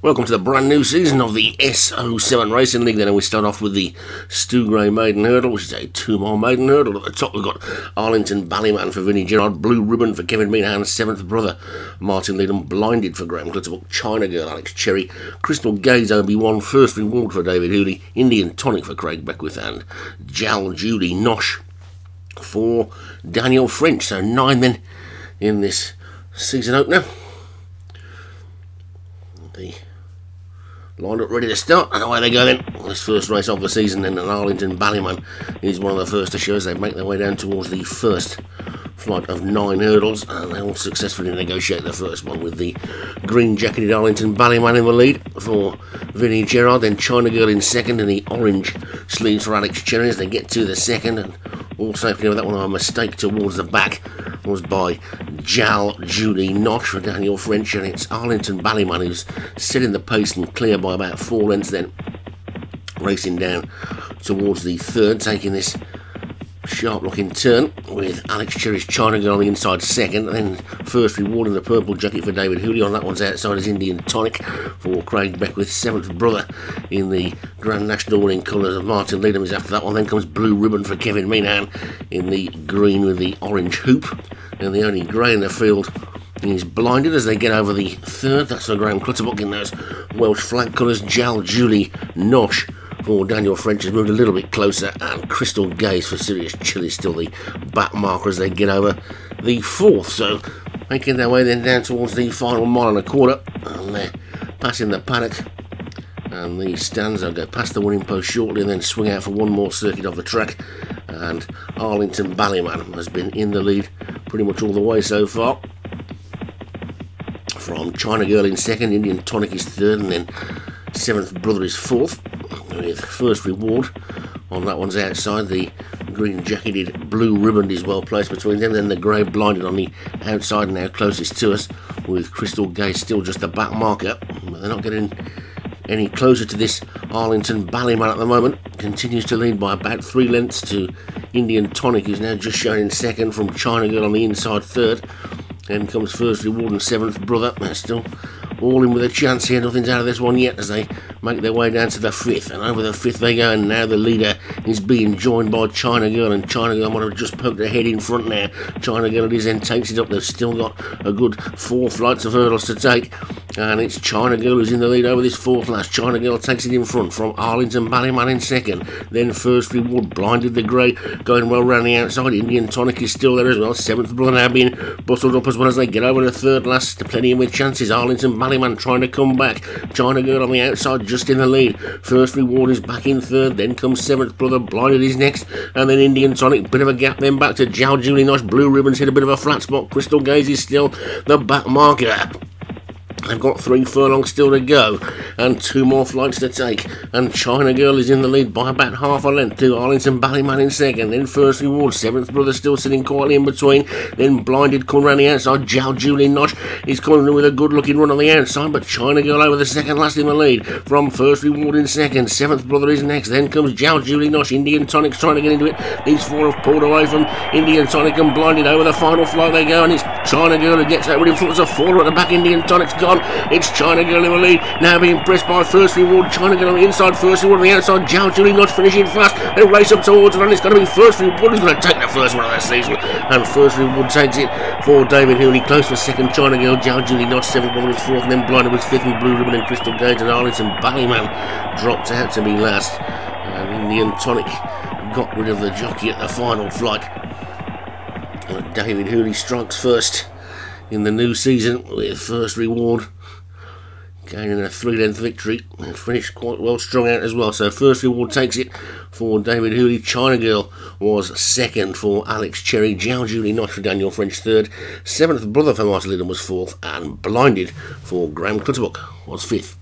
Welcome to the brand new season of the SO7 Racing League. Then we start off with the Stu Grey Maiden Hurdle, which is a 2-mile maiden hurdle. At the top we've got Arlington Ballyman for Vinnie Gerrard, Blue Ribbon for Kevin Minahan, Seventh Brother, Martin Leedham, Blinded for Graham Glitterbook, China Girl, Alex Cherry, Crystal Gaze, Obi-Wan, First Reward for David Hooley, Indian Tonic for Craig Beckwith, and Jal Judy, Nosh for Daniel French. So 9 men in this season opener. The lined up, ready to start, and away they go then. This first race of the season then, and Arlington Ballyman is one of the first to show as they make their way down towards the first flight of 9 hurdles, and they all successfully negotiate the first one with the green-jacketed Arlington Ballyman in the lead for Vinnie Gerrard, then China Girl in second, and the orange sleeves for Alex Cherry as they get to the second, and all safely over that one. A mistake towards the back was by Jal Judy Nosh for Daniel French, and it's Arlington Ballyman who's setting the pace and clear by about 4 lengths then, racing down towards the third, taking this sharp looking turn with Alex Cherry's China Girl on the inside second, and then First Reward in the purple jacket for David Hooley. On that one's outside is Indian Tonic for Craig Beckwith, Seventh Brother in the Grand National in colours of Martin Leedham is after that one. Then comes Blue Ribbon for Kevin Minahan in the green with the orange hoop, and the only grey in the field is Blinded as they get over the third. That's for Graham Clutterbuck in those Welsh flag colours. Jal Judy Nosh for Daniel French has moved a little bit closer, and Crystal Gaze for Sirius Chilli still the back marker as they get over the fourth. So making their way then down towards the final mile and a quarter, and they're passing the paddock and the stands. They'll go past the winning post shortly and then swing out for one more circuit of the track, and Arlington Ballyman has been in the lead pretty much all the way so far. From China Girl in second, Indian Tonic is third, and then Seventh Brother is fourth, with First Reward on that one's outside. The green jacketed Blue Ribbon is well placed between them, then the grey Blinded on the outside now closest to us, with Crystal Gaze still just a back marker. They're not getting any closer to this Arlington Ballyman at the moment. Continues to lead by about 3 lengths to Indian Tonic, who's now just shown in second, from China Girl on the inside third. Then comes First Reward and Seventh Brother. They're still all in with a chance here. Nothing's out of this one yet as they make their way down to the fifth, and over the fifth they go, and now the leader is being joined by China Girl, and China Girl might have just poked her head in front now. China Girl it is, then takes it up. They've still got a good 4 flights of hurdles to take, and it's China Girl who's in the lead over this fourth last. China Girl takes it in front from Arlington Ballyman in second, then First Reward, Blinded the grey going well round the outside. Indian Tonic is still there as well. Seventh Brother now being bustled up as well as they get over the third last. Plenty with chances. Arlington Ballyman trying to come back. China Girl on the outside just in the lead. First Reward is back in third, then comes Seventh Brother, Blinded is next, and then Indian Tonic, bit of a gap then back to Jal Judy Nosh. Blue Ribbon's hit a bit of a flat spot. Crystal Gaze is still the back marker. They've got 3 furlongs still to go and 2 more flights to take, and China Girl is in the lead by about half a length to Arlington Ballyman in second, then First Reward, Seventh Brother still sitting quietly in between, then Blinded coming round the outside. Jal Judy Nosh is coming in with a good looking run on the outside, but China Girl over the second last in the lead from First Reward in second. Seventh Brother is next, then comes Jal Judy Nosh. Indian Tonic's trying to get into it. These 4 have pulled away from Indian Tonic and Blinded. Over the final flight they go, and it's China Girl who gets over in front. It's a 4 at the back. Indian Tonic's gone. It's China Girl in the lead, now being pressed by First Reward. China Girl on the inside, First Reward on the outside. Jal Judy Nosh finishing fast. They race up towards it, and it's going to be First Reward who's going to take the first one of that season, and First Reward takes it for David Hooley. Close for second, China Girl. Jal Judy Nosh Seventh Brother was fourth, and then Blinded was fifth, and Blue Ribbon and Crystal Gaze and Arlington Ballyman dropped out to be last. Indian Tonic got rid of the jockey at the final flight. And David Hooley strikes first in the new season with First Reward gaining a 3-length victory, and finished quite well strong out as well. So First Reward takes it for David Hooley. China Girl was second for Alex Cherry. Jal Judy Nosh for Daniel French third, Seventh Brother for Martin Lydon was fourth, and Blinded for Graham Clutterbuck was fifth.